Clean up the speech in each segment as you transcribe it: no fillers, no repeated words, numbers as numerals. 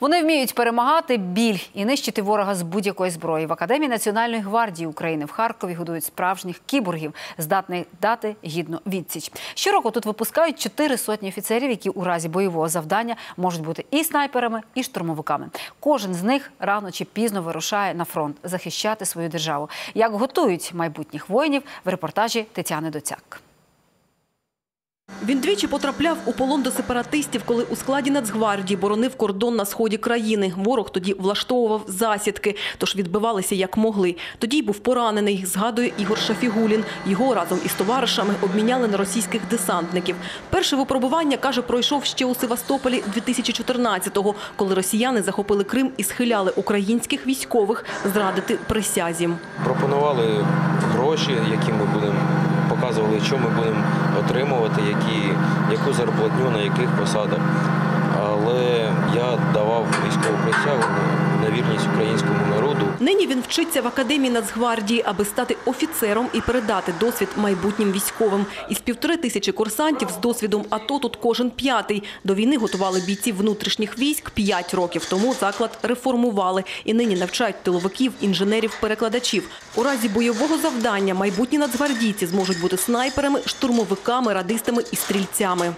Вони вміють перемагати біль і нищити ворога з будь-якої зброї. В Академії Національної гвардії України в Харкові годують справжніх кіборгів, здатних дати гідну відсіч. Щороку тут випускають 4 сотні офіцерів, які у разі бойового завдання можуть бути і снайперами, і штурмовиками. Кожен з них рано чи пізно вирушає на фронт захищати свою державу. Як готують майбутніх воїнів – в репортажі Тетяни Доцяк. Він двічі потрапляв у полон до сепаратистів, коли у складі Нацгвардії боронив кордон на сході країни. Ворог тоді влаштовував засідки, тож відбивалися як могли. Тоді й був поранений, згадує Ігор Шафігулін. Його разом із товаришами обміняли на російських десантників. Перше випробування, каже, пройшов ще у Севастополі 2014-го, коли росіяни захопили Крим і схиляли українських військових зрадити присязі. Пропонували гроші, які ми будемо, показували, що ми будемо отримувати, яку зарплатню, на яких посадах. Але я давав військову присягу на вірність українському народу. Нині він вчиться в Академії Нацгвардії, аби стати офіцером і передати досвід майбутнім військовим. Із 1500 курсантів з досвідом АТО тут кожен 5-й. До війни готували бійців внутрішніх військ 5 років тому. Заклад реформували і нині навчають тиловиків, інженерів-перекладачів. У разі бойового завдання майбутні нацгвардійці зможуть бути снайперами, штурмовиками, радистами і стрільцями.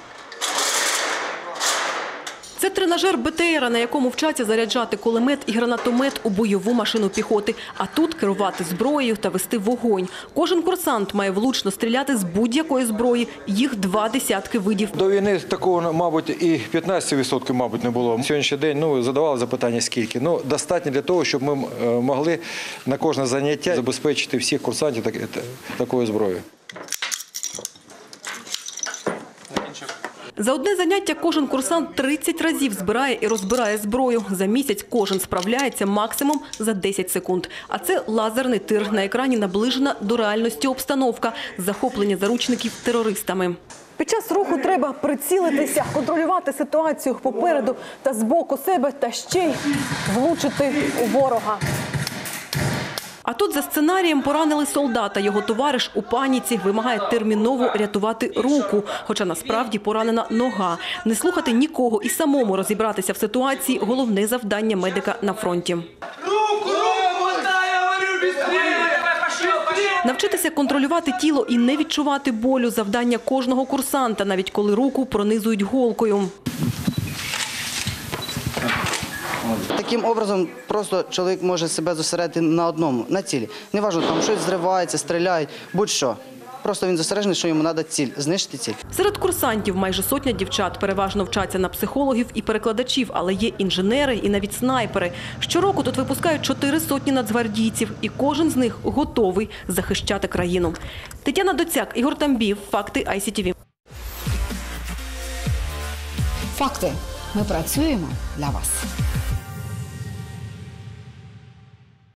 Це тренажер БТР, на якому вчаться заряджати кулемет і гранатомет у бойову машину піхоти. А тут керувати зброєю та вести вогонь. Кожен курсант має влучно стріляти з будь-якої зброї. Їх 2 десятки видів. До війни такого, мабуть, і 15% мабуть, не було. Сьогоднішній день задавали запитання, скільки. Достатньо для того, щоб ми могли на кожне заняття забезпечити всіх курсантів такою зброєю. За одне заняття кожен курсант 30 разів збирає і розбирає зброю. За місяць кожен справляється максимум за 10 секунд. А це лазерний тир. На екрані наближена до реальності обстановка – захоплення заручників терористами. Під час руху треба прицілитися, контролювати ситуацію попереду та з боку себе, та ще й влучити у ворога. А тут за сценарієм поранили солдата. Його товариш у паніці вимагає терміново рятувати руку, хоча насправді поранена нога. Не слухати нікого і самому розібратися в ситуації – головне завдання медика на фронті. Навчитися контролювати тіло і не відчувати болю – завдання кожного курсанта, навіть коли руку пронизують голкою. Таким образом, просто чоловік може себе зосередити на одному, на цілі. Неважливо, там щось зривається, стріляють, будь-що. Просто він зосереджений, що йому треба ціль, знищити ціль. Серед курсантів майже 100 дівчат. Переважно вчаться на психологів і перекладачів, але є інженери і навіть снайпери. Щороку тут випускають 4 сотні нацгвардійців, і кожен з них готовий захищати країну. Тетяна Доцяк, Ігор Тамбовцев, Факти ICTV. Факти. Ми працюємо для вас.